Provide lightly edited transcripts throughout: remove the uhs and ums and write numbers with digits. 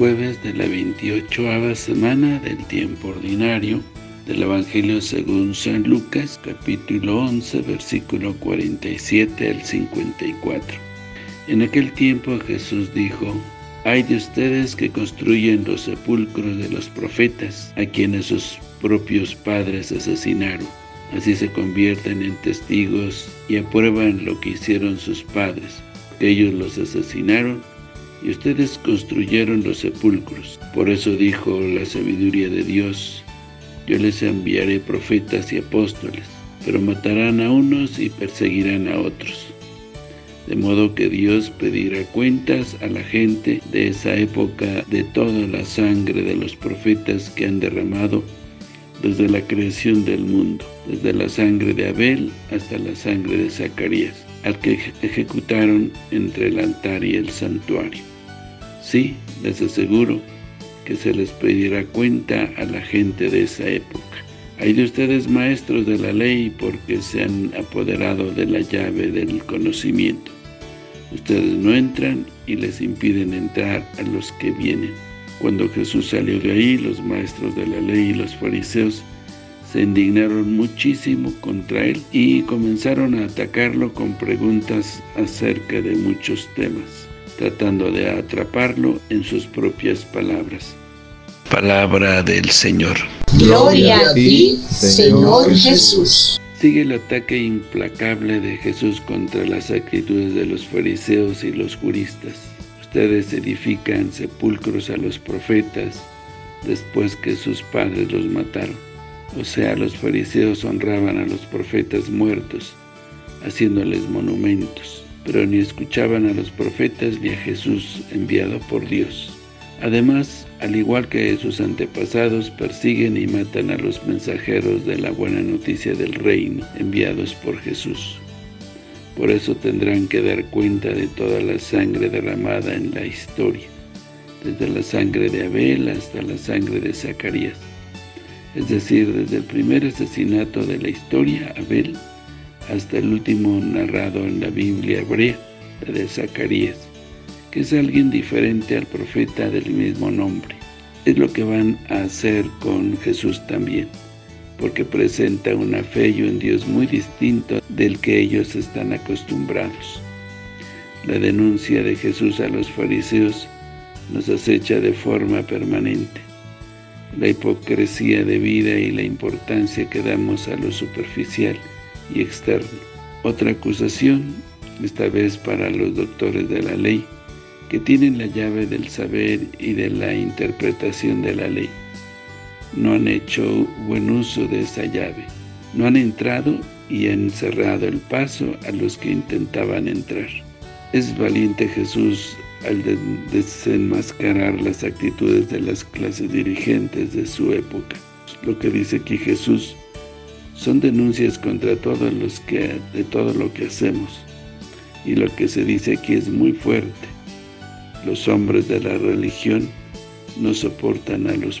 jueves de la 28ª semana del tiempo ordinario del Evangelio según San Lucas, capítulo 11, versículo 47 al 54. En aquel tiempo Jesús dijo: «Ay de ustedes que construyen los sepulcros de los profetas, a quienes sus propios padres asesinaron. Así se convierten en testigos y aprueban lo que hicieron sus padres, que ellos los asesinaron, y ustedes construyeron los sepulcros. Por eso dijo la sabiduría de Dios: yo les enviaré profetas y apóstoles, pero matarán a unos y perseguirán a otros. De modo que Dios pedirá cuentas a la gente de esa época de toda la sangre de los profetas que han derramado desde la creación del mundo, desde la sangre de Abel hasta la sangre de Zacarías, al que ejecutaron entre el altar y el santuario. Sí, les aseguro que se les pedirá cuenta a la gente de esa época. Ay de ustedes, maestros de la ley, porque se han apoderado de la llave del conocimiento. Ustedes no entran y les impiden entrar a los que vienen». Cuando Jesús salió de ahí, los maestros de la ley y los fariseos se indignaron muchísimo contra él y comenzaron a atacarlo con preguntas acerca de muchos temas, tratando de atraparlo en sus propias palabras. Palabra del Señor. Gloria a ti, Señor Jesús. Sigue el ataque implacable de Jesús contra las actitudes de los fariseos y los juristas. Ustedes edifican sepulcros a los profetas después que sus padres los mataron. O sea, los fariseos honraban a los profetas muertos, haciéndoles monumentos, pero ni escuchaban a los profetas ni a Jesús enviado por Dios. Además, al igual que sus antepasados, persiguen y matan a los mensajeros de la buena noticia del reino, enviados por Jesús. Por eso tendrán que dar cuenta de toda la sangre derramada en la historia, desde la sangre de Abel hasta la sangre de Zacarías. Es decir, desde el primer asesinato de la historia, Abel, hasta el último narrado en la Biblia hebrea, la de Zacarías, que es alguien diferente al profeta del mismo nombre. Es lo que van a hacer con Jesús también, porque presenta una fe y un Dios muy distinto del que ellos están acostumbrados. La denuncia de Jesús a los fariseos nos acecha de forma permanente. La hipocresía de vida y la importancia que damos a lo superficial y externo. Otra acusación, esta vez para los doctores de la ley, que tienen la llave del saber y de la interpretación de la ley. No han hecho buen uso de esa llave. No han entrado y han cerrado el paso a los que intentaban entrar. Es valiente Jesús al desenmascarar las actitudes de las clases dirigentes de su época. Lo que dice aquí Jesús son denuncias contra de todo lo que hacemos. Y lo que se dice aquí es muy fuerte. Los hombres de la religión no soportan a los.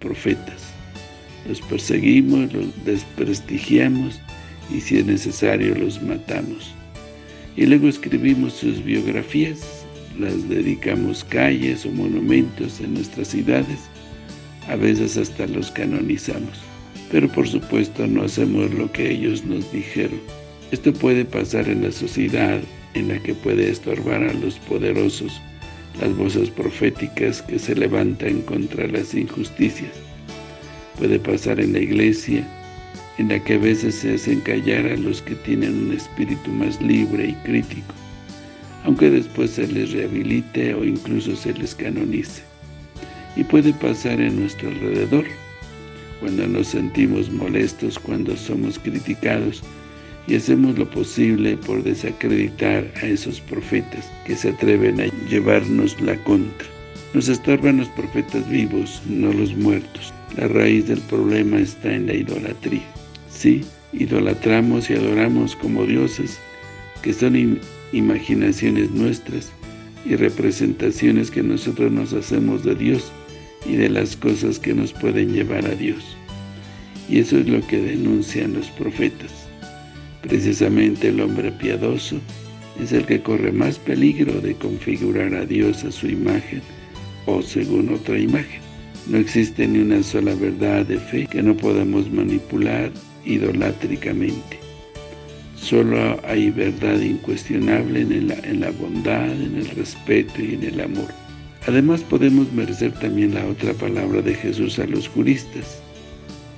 Profetas, los perseguimos, los desprestigiamos y si es necesario los matamos. Y luego escribimos sus biografías, las dedicamos calles o monumentos en nuestras ciudades, a veces hasta los canonizamos. Pero por supuesto no hacemos lo que ellos nos dijeron. Esto puede pasar en la sociedad en la que puede estorbar a los poderosos, las voces proféticas que se levantan contra las injusticias. Puede pasar en la iglesia, en la que a veces se hacen callar a los que tienen un espíritu más libre y crítico, aunque después se les rehabilite o incluso se les canonice. Y puede pasar en nuestro alrededor, cuando nos sentimos molestos, cuando somos criticados y hacemos lo posible por desacreditar a esos profetas que se atreven a llevarnos la contra. Nos estorban los profetas vivos, no los muertos. La raíz del problema está en la idolatría. Sí, idolatramos y adoramos como dioses, que son imaginaciones nuestras y representaciones que nosotros nos hacemos de Dios y de las cosas que nos pueden llevar a Dios. Y eso es lo que denuncian los profetas. Precisamente el hombre piadoso es el que corre más peligro de configurar a Dios a su imagen o según otra imagen. No existe ni una sola verdad de fe que no podamos manipular idolátricamente. Solo hay verdad incuestionable en la bondad, en el respeto y en el amor. Además, podemos merecer también la otra palabra de Jesús a los juristas.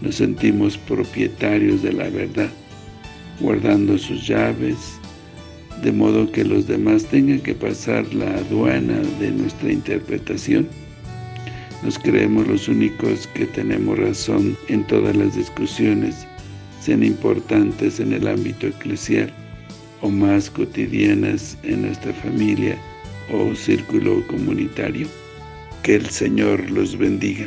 Nos sentimos propietarios de la verdad, guardando sus llaves, de modo que los demás tengan que pasar la aduana de nuestra interpretación. Nos creemos los únicos que tenemos razón en todas las discusiones, sean importantes en el ámbito eclesial o más cotidianas en nuestra familia o círculo comunitario. Que el Señor los bendiga.